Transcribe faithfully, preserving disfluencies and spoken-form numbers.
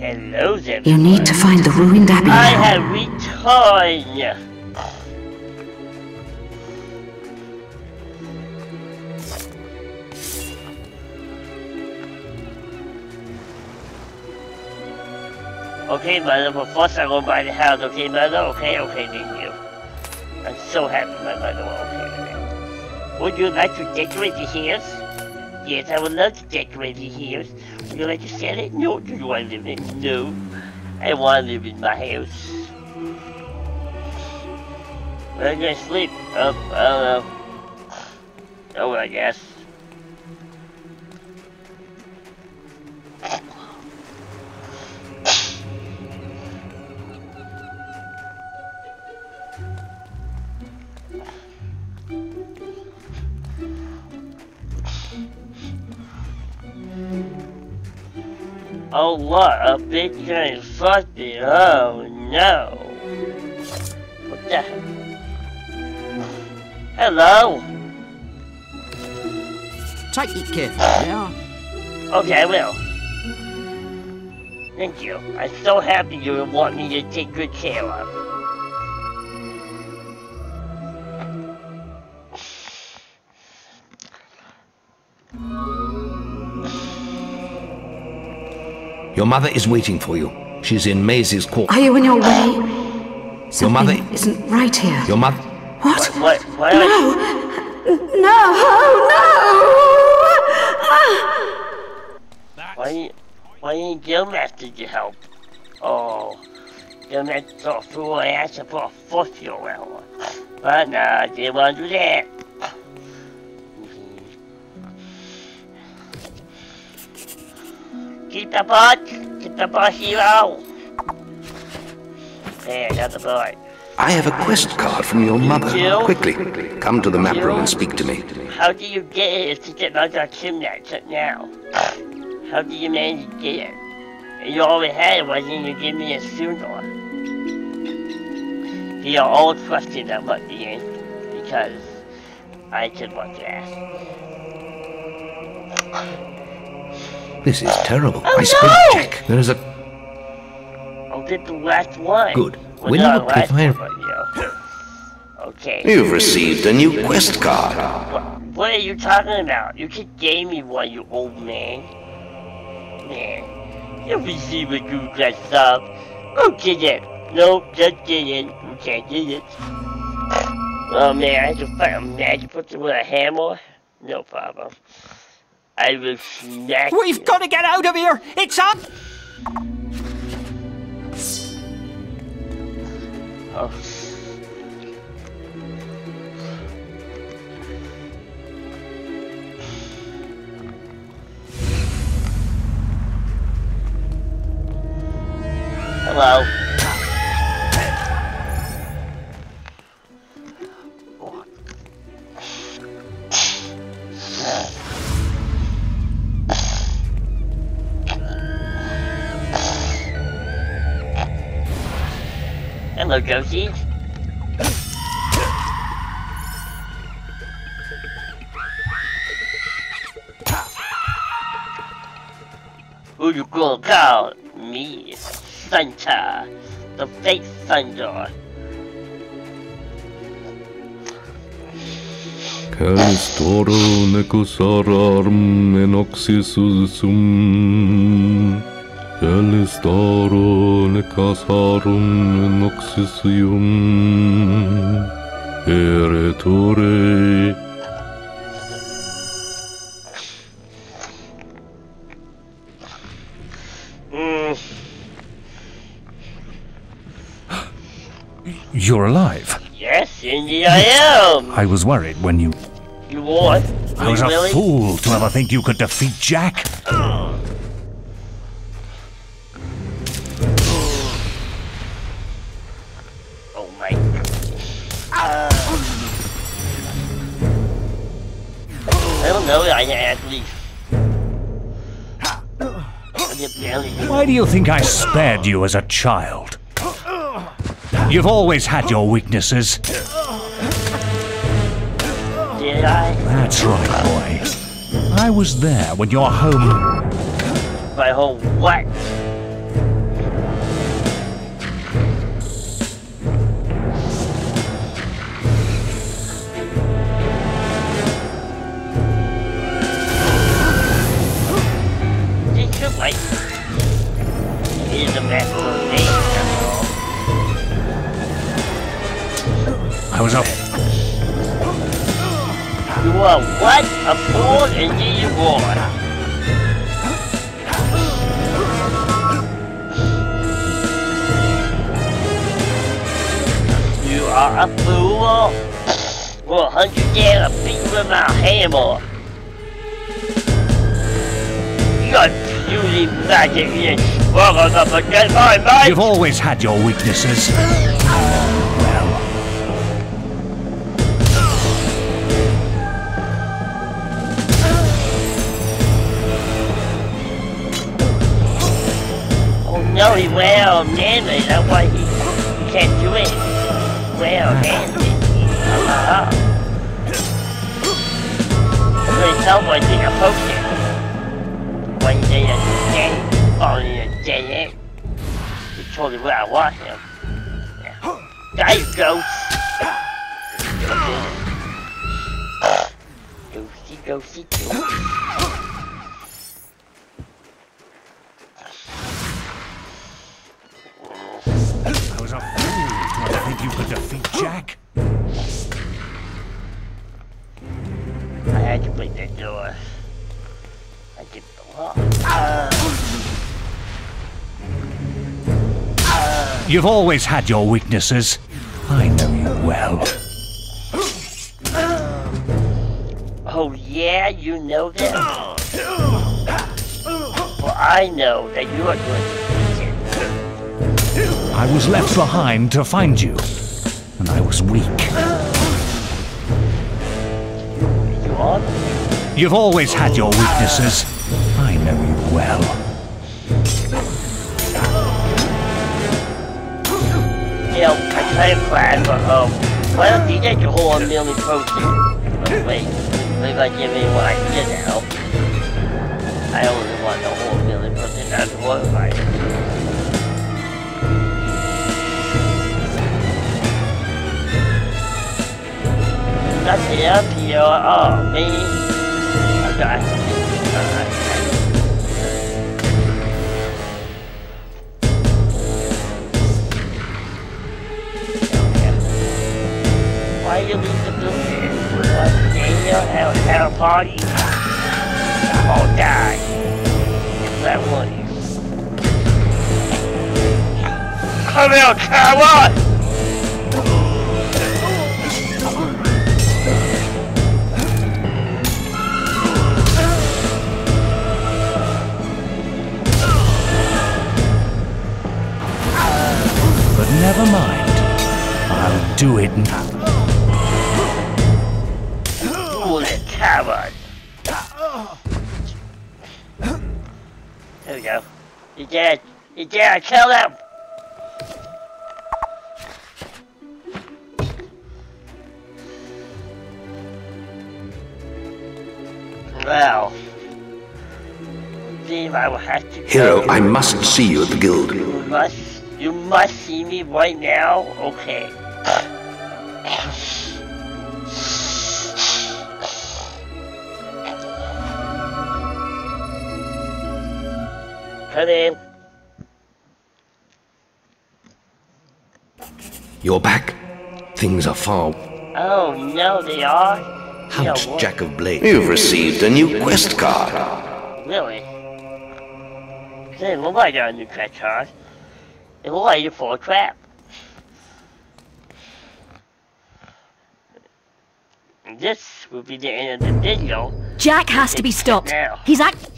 Hello there. You need to find the ruined abbey. I have returned. Okay, mother, but first I go by the house, okay, mother? Okay, okay, thank you. I'm so happy my mother will okay with it. Would you like to decorate the hills? Yes, I would love to decorate the hills. Would you like to sell it? No. Do you want to live in? No. I want to live in my house. Where are you going to sleep? Oh, I don't know. Oh, I guess. Oh, what a big giant fucking, oh no. What the heck? Hello? Try to eat carefully, yeah. Okay, I will. Thank you. I'm so happy you want me to take good care of. Your mother is waiting for you. She's in Maisie's court. Are you on your way? Something your mother isn't right here. Your mother. What? What? What? No! No! No! Why? Why didn't Gilmath did you help? Oh, Gilmath thought fool I asked her for a four-year-old hour, but no, I didn't want to do that. Keep the board! Keep the board, hero! There, got the board. I have a quest card from your mother. You? Quickly, come to the map room and speak to me. How do you get it if you get like our kidnapped now? How do you manage to get it? You already had it, why didn't you give me it sooner? They are all questions I want to answer because I could want to ask. This is terrible. Oh, I spoke no! Jack. There is a... I'll get the last one. Good. Well, when no, I fire... you. Okay. You've received a new quest card. What, what are you talking about? You just gave me one, you old man. Man. You receive a good quest card. Okay then. Nope, just kidding. You can't get it. Oh man, I have to fight a magic person with a hammer? No problem. I will smack We've you. got to get out of here! It's up! Oh. Hello. Hello, Josie. Who you gonna call? Me, Santa, the fake thunder. Kalistoro nekosaram enoxisuzum. Elistaro necasarum noxisium eretore. You're alive. Yes, indeed I am. I was worried when you... You what? I was really? a fool to ever think you could defeat Jack. Why do you think I spared you as a child? You've always had your weaknesses. Did I? That's right, boy. I was there when your home... My home what? is a battle of nature. I was up. You are what? A fool indeed you are. You are a fool? For a hundred years I'll beat you with my hammer. Using magic in struggle up against my mind. You've always had your weaknesses. Well. Oh no, he well manly. That's why he can't do it. Well manly. Uh-huh. There's no one in a potion. One day at a day, only a day in. You told me where I want him. Yeah. There you go! Go see, go see, go. I was a fool to think you could defeat Jack. I had to break that door. I did. Uh, uh, You've always had your weaknesses. I know you well. Oh yeah, you know them? Well, I know that you are going to be it. I was left behind to find you, and I was weak. You, you are? You've always had your weaknesses. I know you well. You know, I try to plan for home. Why don't you take your whole unmealy protein? Oh, wait, maybe I give me what I did now. I only want the whole unmealy protein, not the water fight. Nothing up here at all, me. I got it. Why do you leave the blue man? Because they don't have a party. I'll die. If I want you. Come out, coward! But never mind. I'll do it now. Coward! There we go. You're dead! You're dead! Kill him! Well... Steve, I will have to... Hero, I must see you at the guild. You must... You must see me right now? Okay. You're back? Things are far... Oh, no, they are? Hunt no, Jack of Blades. You've received a new quest card. Really? Hey, well, I got a new quest card. It was like you're full of crap. This will be the end of the video. Jack has to be stopped. Now. He's act...